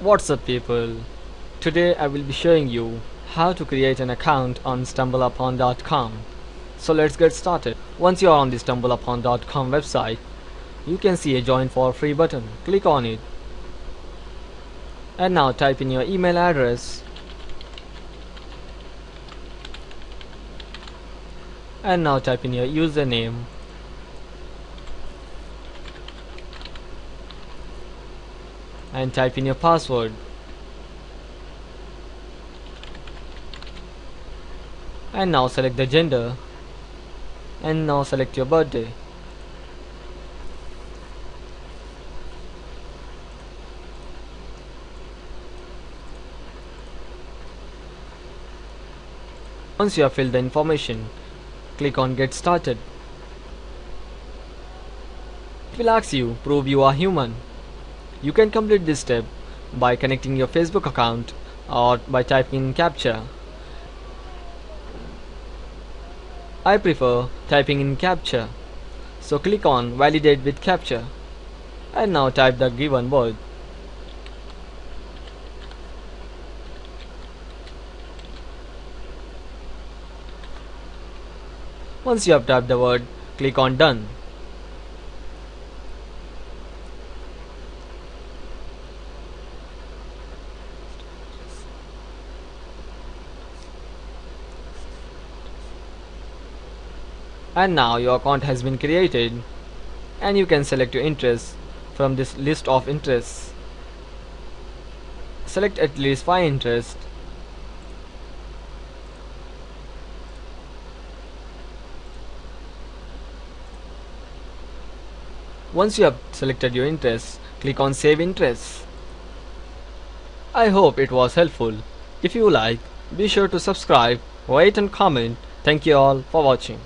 What's up people, today I will be showing you how to create an account on StumbleUpon.com. So let's get started. Once you are on the StumbleUpon.com website, you can see a join for free button. Click on it and now type in your email address and now type in your username. And type in your password and now select the gender and now select your birthday . Once you have filled the information, click on get started . It will ask you prove you are human . You can complete this step by connecting your Facebook account or by typing in CAPTCHA. I prefer typing in CAPTCHA, so click on validate with CAPTCHA and now type the given word. Once you have typed the word, click on done. And now your account has been created and you can select your interests from this list of interests. Select at least 5 interests . Once you have selected your interests, click on save interests . I hope it was helpful. If you like, be sure to subscribe, rate and comment. Thank you all for watching.